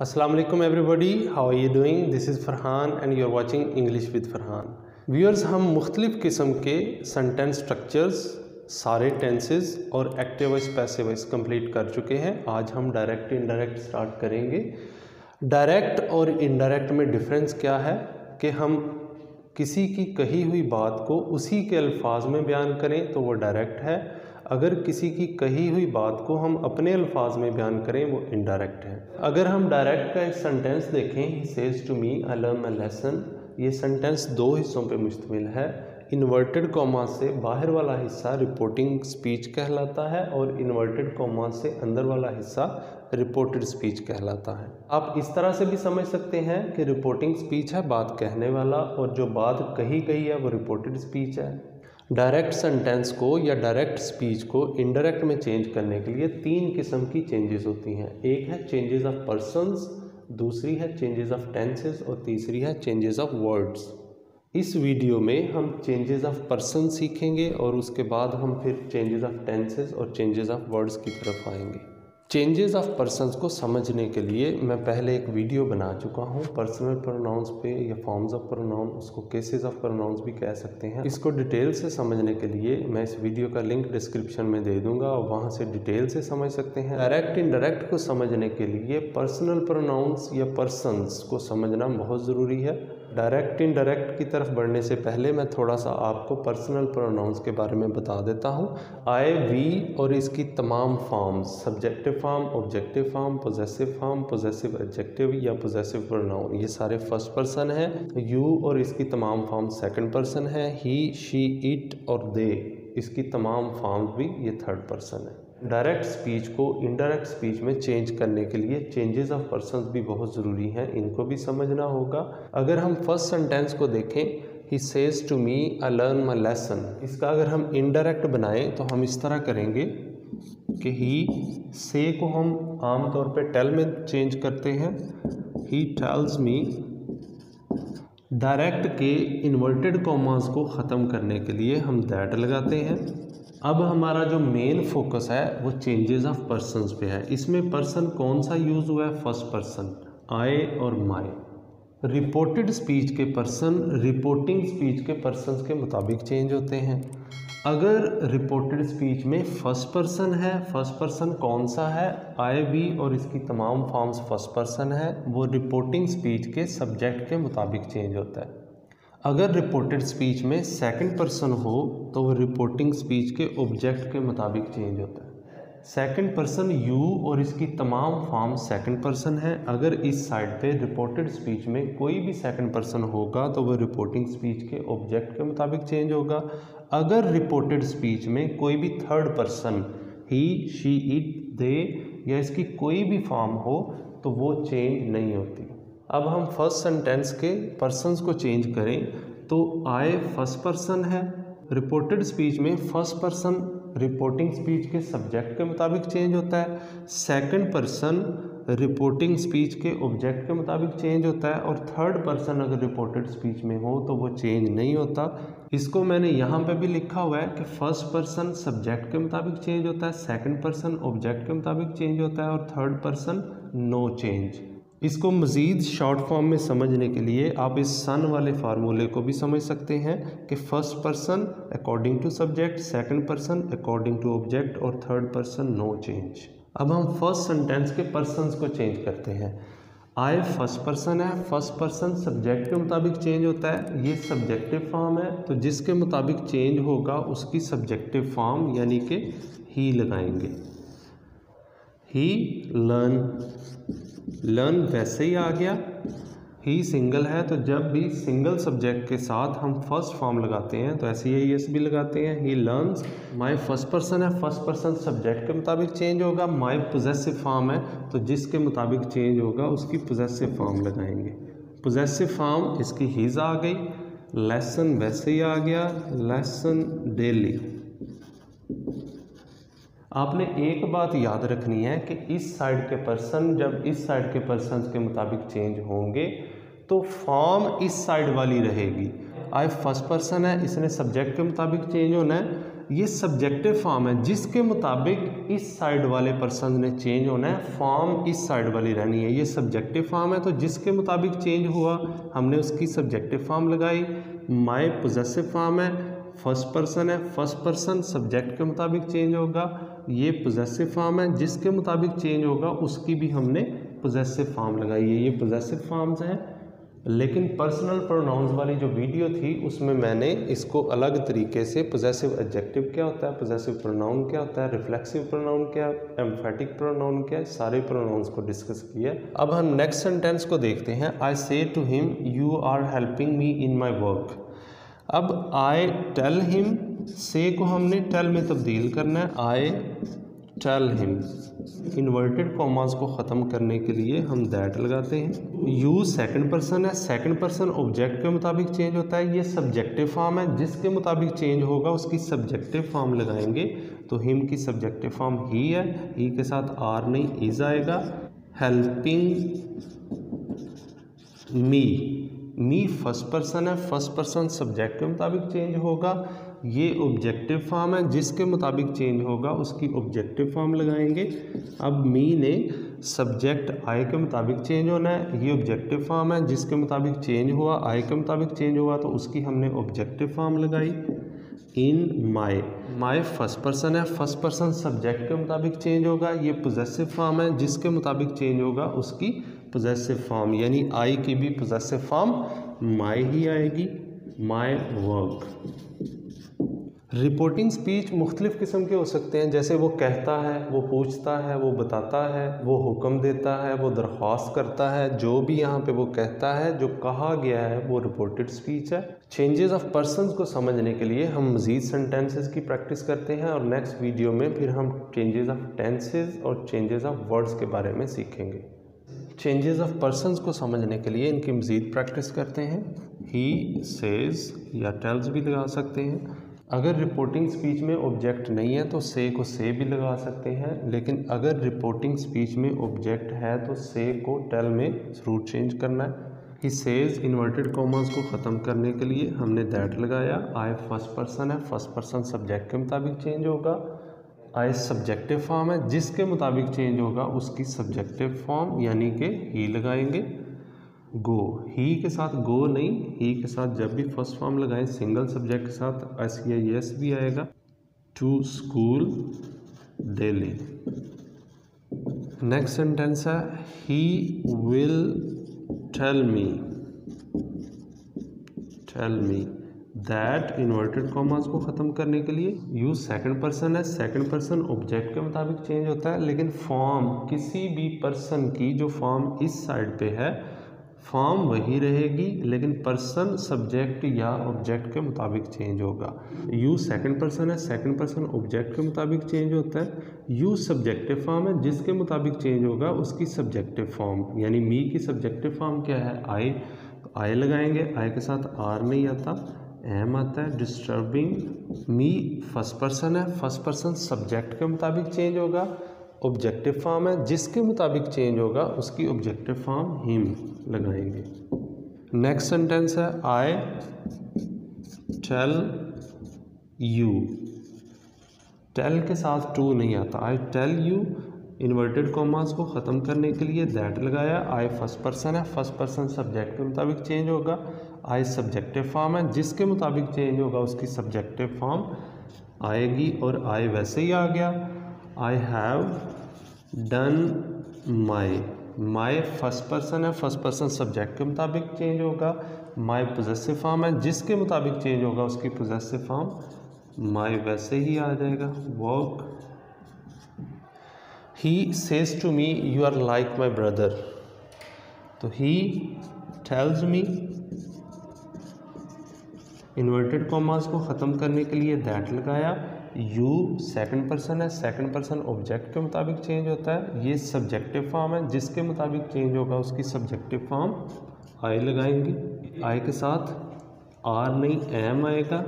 अस्सलाम वालेकुम everybody, how are you doing? This is Farhan and you are watching English with Farhan. Viewers, हम मुख्तलिफ़ किस्म के सेंटेंस स्ट्रक्चर्स, सारे टेंसेस और active voice passive voice complete कर चुके हैं। आज हम डायरेक्ट इनडायरेक्ट स्टार्ट करेंगे। डायरेक्ट और इनडायरेक्ट में डिफरेंस क्या है कि हम किसी की कही हुई बात को उसी के अल्फाज में बयान करें तो वो डायरेक्ट है। अगर किसी की कही हुई बात को हम अपने अल्फाज में बयान करें वो इनडायरेक्ट है। अगर हम डायरेक्ट का एक सेंटेंस देखें, he says to me I learn a lesson. ये सेंटेंस दो हिस्सों पे मुश्तमिल है। इन्वर्टेड कॉमा से बाहर वाला हिस्सा रिपोर्टिंग स्पीच कहलाता है और इन्वर्टेड कॉमा से अंदर वाला हिस्सा रिपोर्टेड स्पीच कहलाता है। आप इस तरह से भी समझ सकते हैं कि रिपोर्टिंग स्पीच है बात कहने वाला, और जो बात कही गई है वो रिपोर्टेड स्पीच है। डायरेक्ट सेंटेंस को या डायरेक्ट स्पीच को इनडायरेक्ट में चेंज करने के लिए तीन किस्म की चेंजेस होती हैं। एक है चेंजेस ऑफ पर्सन्स, दूसरी है चेंजेस ऑफ टेंसेस और तीसरी है चेंजेस ऑफ वर्ड्स। इस वीडियो में हम चेंजेस ऑफ पर्सन सीखेंगे और उसके बाद हम फिर चेंजेस ऑफ टेंसेस और चेंजेस ऑफ वर्ड्स की तरफ आएंगे। चेंजेस ऑफ पर्सन्स को समझने के लिए मैं पहले एक वीडियो बना चुका हूँ पर्सनल प्रोनाउंस पे, या फॉर्म्स ऑफ प्रोनाउन, उसको केसेस ऑफ प्रोनाउंस भी कह सकते हैं। इसको डिटेल से समझने के लिए मैं इस वीडियो का लिंक डिस्क्रिप्शन में दे दूंगा और वहाँ से डिटेल से समझ सकते हैं। डायरेक्ट इनडायरेक्ट को समझने के लिए पर्सनल प्रोनाउंस या पर्सन्स को समझना बहुत ज़रूरी है। डायरेक्ट इनडायरेक्ट की तरफ बढ़ने से पहले मैं थोड़ा सा आपको पर्सनल प्रोनाउंस के बारे में बता देता हूँ। आई, वी और इसकी तमाम forms, subjective form, objective form, possessive adjective या पोजेसिव प्रोनाउन, ये सारे फर्स्ट पर्सन हैं। यू और इसकी तमाम फॉर्म सेकंड पर्सन है। ही, शी, इट और दे, इसकी तमाम फॉर्म्स भी ये थर्ड पर्सन है। डायरेक्ट स्पीच को इनडायरेक्ट स्पीच में चेंज करने के लिए चेंजेस ऑफ पर्सन्स भी बहुत ज़रूरी हैं, इनको भी समझना होगा। अगर हम फर्स्ट सेंटेंस को देखें, he says to me I learn my lesson, इसका अगर हम इनडायरेक्ट बनाएं तो हम इस तरह करेंगे कि ही से को हम आमतौर पे टेल में चेंज करते हैं। ही टेल्स मी, डायरेक्ट के इन्वर्टेड कॉमास को ख़त्म करने के लिए हम दैट लगाते हैं। अब हमारा जो मेन फोकस है वो चेंजेस ऑफ पर्सन्स पे है। इसमें पर्सन कौन सा यूज़ हुआ है? फर्स्ट पर्सन, आई और माई। रिपोर्टेड स्पीच के पर्सन रिपोर्टिंग स्पीच के पर्सन्स के मुताबिक चेंज होते हैं। अगर रिपोर्टेड स्पीच में फर्स्ट पर्सन है, फर्स्ट पर्सन कौन सा है? आई, वी और इसकी तमाम फॉर्म्स फर्स्ट पर्सन है, वो रिपोर्टिंग स्पीच के सब्जेक्ट के मुताबिक चेंज होता है। अगर रिपोर्टेड स्पीच में सेकंड पर्सन हो तो वो रिपोर्टिंग स्पीच के ऑब्जेक्ट के मुताबिक चेंज होता है। सेकंड पर्सन यू और इसकी तमाम फॉर्म सेकंड पर्सन है। अगर इस साइड पे रिपोर्टेड स्पीच में कोई भी सेकंड पर्सन होगा तो वो रिपोर्टिंग स्पीच के ऑब्जेक्ट के मुताबिक चेंज होगा। अगर रिपोर्टेड स्पीच में कोई भी third person, he, she, it, they या इसकी कोई भी फॉर्म हो तो वो चेंज नहीं होती। अब हम फर्स्ट सेंटेंस के पर्सन्स को चेंज करें तो आए फर्स्ट पर्सन है। रिपोर्टेड स्पीच में फर्स्ट पर्सन रिपोर्टिंग स्पीच के सब्जेक्ट के मुताबिक चेंज होता है। सेकंड पर्सन रिपोर्टिंग स्पीच के ऑब्जेक्ट के मुताबिक चेंज होता है। और थर्ड पर्सन अगर रिपोर्टेड स्पीच में हो तो वो चेंज नहीं होता। इसको मैंने यहाँ पे भी लिखा हुआ है कि फर्स्ट पर्सन सब्जेक्ट के मुताबिक चेंज होता है, सेकंड पर्सन ऑब्जेक्ट के मुताबिक चेंज होता है और थर्ड पर्सन नो चेंज। इसको मज़ीद शॉर्ट फॉर्म में समझने के लिए आप इस सन वाले फार्मूले को भी समझ सकते हैं कि first person according to subject, second person according to object और थर्ड पर्सन नो चेंज। अब हम फर्स्ट सेंटेंस के पर्सन्स को चेंज करते हैं। आई फर्स्ट पर्सन है, फर्स्ट पर्सन सब्जेक्ट के मुताबिक चेंज होता है। ये सब्जेक्टिव फॉर्म है तो जिसके मुताबिक चेंज होगा उसकी सब्जेक्टिव फॉर्म यानी कि ही लगाएंगे। ही लर्न, लर्न वैसे ही आ गया। ही सिंगल है तो जब भी सिंगल सब्जेक्ट के साथ हम फर्स्ट फॉर्म लगाते हैं तो ऐसे ही एस भी लगाते हैं। He learns. My first person है, फर्स्ट पर्सन सब्जेक्ट के मुताबिक चेंज होगा। माय पोजेसिव फॉर्म है तो जिसके मुताबिक चेंज होगा उसकी पोजेसिव फॉर्म लगाएंगे। पोजेसिव फॉर्म इसकी हीज आ गई। लेसन वैसे ही आ गया, लेसन डेली। आपने एक बात याद रखनी है कि इस साइड के पर्सन जब इस साइड के पर्सन के मुताबिक चेंज होंगे तो फॉर्म इस साइड वाली रहेगी। आई फर्स्ट पर्सन है, इसने सब्जेक्ट के मुताबिक चेंज होना है। ये सब्जेक्टिव फॉर्म है जिसके मुताबिक इस साइड वाले पर्सन ने चेंज होना है, फॉर्म इस साइड वाली रहनी है। ये सब्जेक्टिव फॉर्म है तो जिसके मुताबिक चेंज हुआ हमने उसकी सब्जेक्टिव फॉर्म लगाई। माय पोजेसिव फॉर्म है, फर्स्ट पर्सन है, फर्स्ट पर्सन सब्जेक्ट के मुताबिक चेंज होगा। ये पोजेसिव फॉर्म है, जिसके मुताबिक चेंज होगा उसकी भी हमने पोजेसिव फॉर्म लगाई है। ये पोजेसिव फॉर्म्स हैं। लेकिन पर्सनल प्रोनाउंस वाली जो वीडियो थी उसमें मैंने इसको अलग तरीके से पोजेसिव एडजेक्टिव क्या होता है, पोजेसिव प्रोनाउन क्या होता है, रिफ्लेक्सिव प्रोनाउन क्या, एम्फेटिक प्रोनाउन क्या, सारे प्रोनाउंस को डिस्कस किया। अब हम नेक्स्ट सेंटेंस को देखते हैं। I say to him you are helping me in my work. अब आई टेल हिम, से को हमने टेल में तब्दील करना है। I tell him, inverted commas को ख़त्म करने के लिए हम दैट लगाते हैं। यू सेकंड पर्सन है, सेकंड पर्सन ऑब्जेक्ट के मुताबिक चेंज होता है। ये सब्जेक्टिव फॉर्म है, जिसके मुताबिक चेंज होगा उसकी सब्जेक्टिव फॉर्म लगाएंगे। तो हिम की सब्जेक्टिव फॉर्म ही है, ही के साथ आर नहीं इज आएगा। Helping me, me first person है, फर्स्ट पर्सन सब्जेक्ट के मुताबिक चेंज होगा। ये ऑब्जेक्टिव फॉर्म है, जिसके मुताबिक चेंज होगा उसकी ऑब्जेक्टिव फॉर्म लगाएंगे। अब मी ने सब्जेक्ट आई के मुताबिक चेंज होना है। ये ऑब्जेक्टिव फॉर्म है, जिसके मुताबिक चेंज हुआ आई के मुताबिक चेंज हुआ तो उसकी हमने ऑब्जेक्टिव फॉर्म लगाई। In my, my first person है, फर्स्ट पर्सन सब्जेक्ट के मुताबिक चेंज होगा। ये पोजेसिव फॉर्म है, जिसके मुताबिक चेंज होगा उसकी पोजेसिव फॉर्म, यानी आई की भी पोजेसिव फॉर्म माय ही आएगी। My work. रिपोर्टिंग स्पीच मुख्तलिफ़ किस्म के हो सकते हैं, जैसे वो कहता है, वो पूछता है, वो बताता है, वो हुक्म देता है, वो दरख्वास्त करता है। जो भी यहाँ पे वो कहता है, जो कहा गया है, वो रिपोर्टेड स्पीच है। चेंजेस ऑफ पर्सन्स को समझने के लिए हम मज़ीद सेंटेंसेस की प्रैक्टिस करते हैं और नेक्स्ट वीडियो में फिर हम चेंजेस ऑफ टेंसेज और चेंजेस ऑफ वर्ड्स के बारे में सीखेंगे। चेंजेस ऑफ पर्सन्स को समझने के लिए इनकी मज़ीद प्रैक्टिस करते हैं। ही, सेज या टेल्स भी लगा सकते हैं। अगर रिपोर्टिंग स्पीच में ऑब्जेक्ट नहीं है तो से को से भी लगा सकते हैं, लेकिन अगर रिपोर्टिंग स्पीच में ऑब्जेक्ट है तो से को टेल में ज़रूर चेंज करना है। ही सेज, इन्वर्टेड कॉमास को ख़त्म करने के लिए हमने दैट लगाया। आई फर्स्ट पर्सन है, फर्स्ट पर्सन सब्जेक्ट के मुताबिक चेंज होगा। आई सब्जेक्टिव फॉर्म है, जिसके मुताबिक चेंज होगा उसकी सब्जेक्टिव फॉर्म यानी कि ही लगाएंगे। गो, ही के साथ गो नहीं, ही के साथ जब भी फर्स्ट फॉर्म लगाएं सिंगल सब्जेक्ट के साथ एस या एस भी आएगा। To school daily. Next sentence है he will tell me, tell me that, inverted commas को ख़त्म करने के लिए। यू सेकंड पर्सन है, सेकंड पर्सन ऑब्जेक्ट के मुताबिक चेंज होता है, लेकिन फॉर्म किसी भी पर्सन की जो फॉर्म इस साइड पे है फॉर्म वही रहेगी, लेकिन पर्सन सब्जेक्ट या ऑब्जेक्ट के मुताबिक चेंज होगा। यू सेकंड पर्सन है, सेकंड पर्सन ऑब्जेक्ट के मुताबिक चेंज होता है। यू सब्जेक्टिव फॉर्म है, जिसके मुताबिक चेंज होगा उसकी सब्जेक्टिव फॉर्म, यानी मी की सब्जेक्टिव फॉर्म क्या है, आई। आई लगाएंगे, आई के साथ आर नहीं आता, एम आता है। डिस्टर्बिंग, मी फर्स्ट पर्सन है, फर्स्ट पर्सन सब्जेक्ट के मुताबिक चेंज होगा। ऑब्जेक्टिव फॉर्म है, जिसके मुताबिक चेंज होगा उसकी ऑब्जेक्टिव फॉर्म हिम लगाएंगे। नेक्स्ट सेंटेंस है आई टेल यू। टेल के साथ टू नहीं आता। I tell you, inverted commas को ख़त्म करने के लिए दैट लगाया। आई फर्स्ट पर्सन है, फर्स्ट पर्सन सब्जेक्ट के मुताबिक चेंज होगा। आई सब्जेक्टिव फॉर्म है, जिसके मुताबिक चेंज होगा उसकी सब्जेक्टिव फॉर्म आएगी और आई वैसे ही आ गया। I have done my. My first person है, फर्स्ट पर्सन सब्जेक्ट के मुताबिक चेंज होगा। माई पोजेसिव फॉर्म है, जिसके मुताबिक चेंज होगा उसकी पोजेसिव फॉर्म माई वैसे ही आ जाएगा। Work. He says to me you are like my brother, तो he tells me, inverted commas को ख़त्म करने के लिए दैट लगाया। यू सेकंड पर्सन है, सेकंड पर्सन ऑब्जेक्ट के मुताबिक चेंज होता है। ये सब्जेक्टिव फॉर्म है, जिसके मुताबिक चेंज होगा उसकी सब्जेक्टिव फॉर्म आई लगाएंगे। आई के साथ आर नहीं एम आएगा।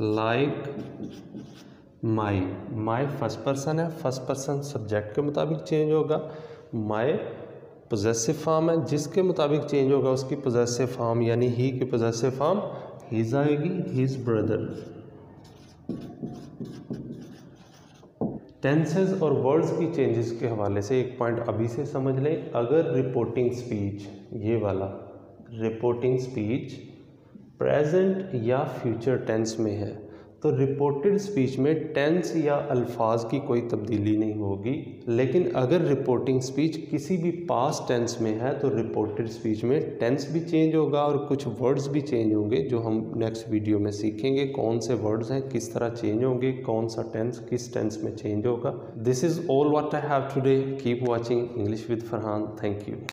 Like my, my first person है, फर्स्ट पर्सन सब्जेक्ट के मुताबिक चेंज होगा। माई पोजेसिव फॉर्म है, जिसके मुताबिक चेंज होगा उसकी पोजेसिव फॉर्म यानी ही की पोजेसिव फॉर्म हीज आएगी। His brother. टेंसेस और वर्ड्स की चेंजेस के हवाले से एक पॉइंट अभी से समझ लें। अगर रिपोर्टिंग स्पीच, ये वाला रिपोर्टिंग स्पीच प्रेजेंट या फ्यूचर टेंस में है तो रिपोर्टेड स्पीच में टेंस या अल्फाज की कोई तब्दीली नहीं होगी, लेकिन अगर रिपोर्टिंग स्पीच किसी भी पास्ट टेंस में है तो रिपोर्टेड स्पीच में टेंस भी चेंज होगा और कुछ वर्ड्स भी चेंज होंगे, जो हम नेक्स्ट वीडियो में सीखेंगे कौन से वर्ड्स हैं, किस तरह चेंज होंगे, कौन सा टेंस किस टेंस में चेंज होगा। This is all what I have today. Keep watching English with Farhan. Thank you.